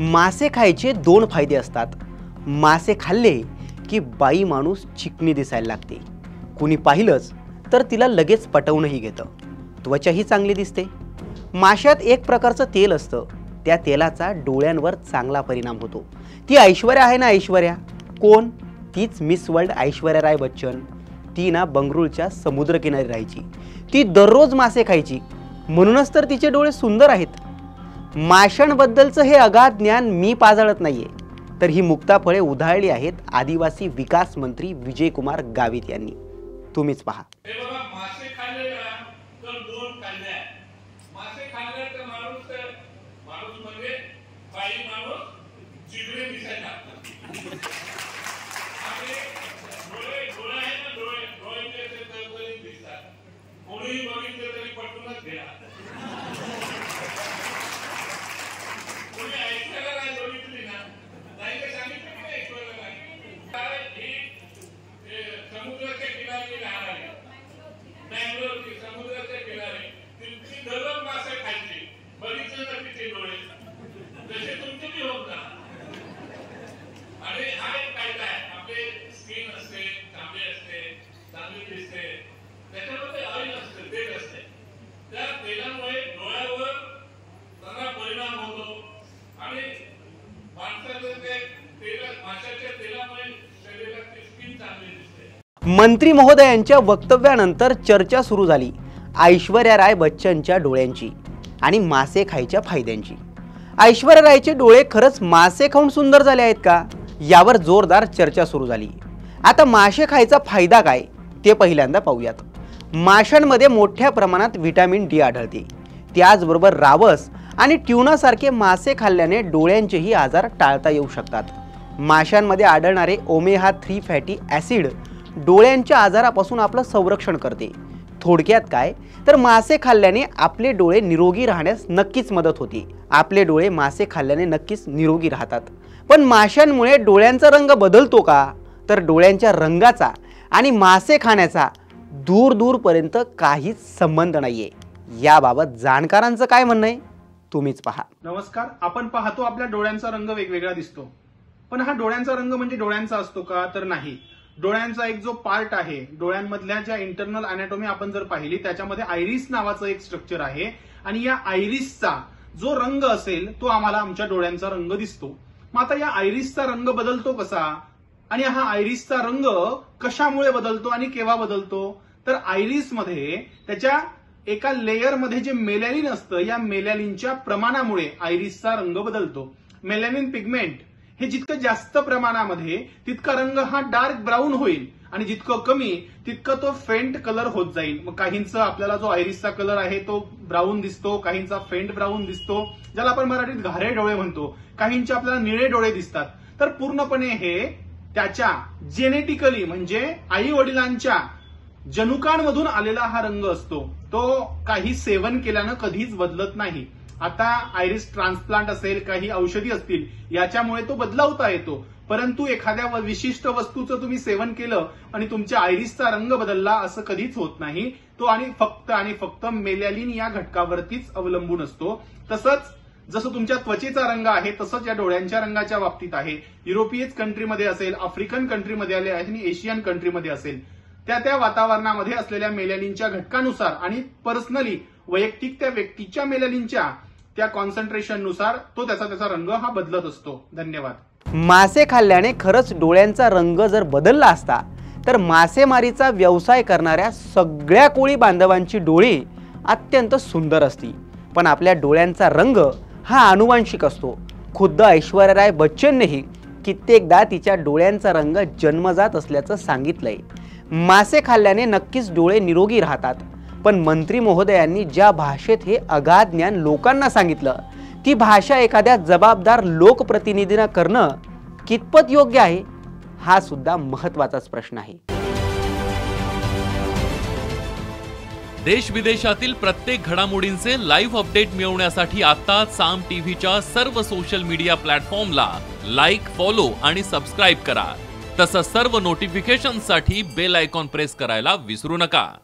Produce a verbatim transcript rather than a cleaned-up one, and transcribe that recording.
मासे खायचे दोन फायदे असतात। मासे खाल्ले की बाई माणूस चिकनी दिसायला लागते, कोणी पाहिलंच तर तिला लगेच पटवूनही घेतं, त्वचा ही चांगली दिसते। माशात एक प्रकारचं तेल असतं, त्या तेलाचा डोळ्यांवर चांगला परिणाम होतो। ती ऐश्वर्या आहे ना, ऐश्वर्या कोण? तीच मिस वर्ल्ड ऐश्वर्या राय बच्चन। ती ना बंगळुरूच्या समुद्रकिनारी राहायची, ती दररोज मासे खायची, म्हणूनच तर तिचे डोळे सुंदर आहेत। माशांबद्दलचं हे अगाध ज्ञान मी पाजळत नाहीये, तर ही मुक्ताफळे उधळली आहेत आदिवासी विकास मंत्री विजयकुमार गावित यांनी। तुम्हीच पहा। मंत्री महोदयांच्या वक्तव्यानंतर चर्चा सुरू झाली ऐश्वर्या राय बच्चनच्या डोळ्यांची आणि मासे खायच्या फायद्यांची। ऐश्वर्या रायचे डोळे खरच मासे खाऊन सुंदर झाले आहेत का, यावर जोरदार चर्चा सुरू झाली। आता मासे खायचा फायदा काय ते पहिल्यांदा पाहूयात। माशांमध्ये मोठ्या प्रमाणात व्हिटॅमिन डी आढळते, त्याचबरोबर रावस आणि ट्यूना सारखे मासे खाल्ल्याने डोळ्यांचेही आजार टाळता येऊ शकतात। माशांमध्ये आढळणारे ओमेगा थ्री फॅटी ॲसिड डोळ्यांच्या आजारापासून आपलं संरक्षण करते। थोडक्यात काय तर मासे खाल्ल्याने आपले डोळे निरोगी राहण्यास नक्कीच मदत होती। आपले डोळे मासे खाल्ल्याने नक्कीच निरोगी राहतात, पण माशांमुळे डोळ्यांचा रंग बदलतो का? तर डोळ्यांच्या रंगाचा आणि मासे खाण्याचा दूर दूरपर्यंत काहीच संबंध नाहीये। याबाबत जाणकारांचं काय म्हणणं आहे तुम्हीच पहा। नमस्कार, आपण पाहतो आपल्या डोळ्यांचा रंग वेगवेगळा दिसतो, पण हा डोळ्यांचा रंग म्हणजे डोळ्यांचा असतो का? तर नाही। डोळ्यांचा एक जो पार्ट आहे, डोळ्यांमधल्या ज्या इंटरनल अॅनाटॉमी आपण जर पाहिली त्याच्यामध्ये आयरिस नावाचं एक स्ट्रक्चर आहे, आणि या आयरिसचा जो रंग असेल तो आम्हाला आमच्या डोळ्यांचा रंग दिसतो। मग आता या आयरिसचा रंग बदलतो कसा आणि हा आयरिसचा रंग कशामुळे बदलतो आणि केव्हा बदलतो? तर आयरिसमध्ये त्याच्या एका लेयरमध्ये जे मेलॅनिन असतं, या मेलॅनिनच्या प्रमाणामुळे आयरिसचा रंग बदलतो। मेलॅनिन पिगमेंट हे जितकं जास्त प्रमाणामध्ये तितका रंग हा डार्क ब्राऊन होईल, आणि जितकं कमी तितकं तो फेंट कलर होत जाईल। मग काहींचा आपल्याला जो आयरिसचा कलर आहे तो ब्राऊन दिसतो, काहींचा फेंट ब्राऊन दिसतो, ज्याला आपण मराठीत घारे डोळे म्हणतो, काहींचे आपल्याला निळे डोळे दिसतात। तर पूर्णपणे हे त्याच्या जेनेटिकली म्हणजे आई वडिलांच्या जनुकांमधून आलेला हा रंग असतो, तो काही सेवन केल्यानं कधीच बदलत नाही। आता आयरिस ट्रान्सप्लांट असेल, काही औषधी असतील, याच्यामुळे तो बदलवता येतो, परंतु एखाद्या विशिष्ट वस्तूचं तुम्ही सेवन केलं आणि तुमच्या आयरिसचा रंग बदलला असं कधीच होत नाही। तो आणि फक्त आणि फक्त मेलॅनिन या घटकावरतीच अवलंबून असतो। तसंच जसं तुमच्या त्वचेचा रंग आहे तसंच या डोळ्यांच्या रंगाच्या बाबतीत आहे। युरोपियन कंट्रीमध्ये असेल, आफ्रिकन कंट्रीमध्ये आले आणि एशियन कंट्रीमध्ये असेल, त्या त्या वातावरणामध्ये असलेल्या मेलॅनिनच्या घटकानुसार आणि पर्सनली वैयक्तिक त्या व्यक्तीच्या मेलॅनिनच्या त्या कॉन्सन्ट्रेशन नुसार तो त्याचा त्याचा रंग हा बदलत असतो। धन्यवाद। मासे खाल्ल्याने खरंच डोळ्यांचा रंग जर बदलला असता तर मासेमारीचा व्यवसाय करणाऱ्या सगळ्या कोळी बांधवांची डोळे अत्यंत सुंदर असती, पण आपल्या डोळ्यांचा रंग हा अनुवांशिक असतो। खुद्द ऐश्वर्या राय बच्चननेही कित्येकदा तिच्या डोळ्यांचा रंग जन्मजात असल्याचं सांगितलंय। मासे खाल्ल्याने नक्कीच डोळे निरोगी राहतात, पण मंत्री महोदयांनी ज्या भाषेत हे अगाध ज्ञान लोकांना सांगितलं ती भाषा एखाद्या जबाबदार लोकप्रतिनिधींना करणं कितपत योग्य आहे हा सुद्धा महत्त्वाचाच प्रश्न आहे। देश विदेशातील प्रत्येक घडामोडींचे लाईव्ह अपडेट मिळवण्यासाठी आता साम टीव्हीच्या सर्व सोशल मीडिया प्लॅटफॉर्मला लाईक, फॉलो आणि सबस्क्राईब करा। तसंच सर्व नोटिफिकेशनसाठी बेल आयकॉन प्रेस करायला विसरू नका।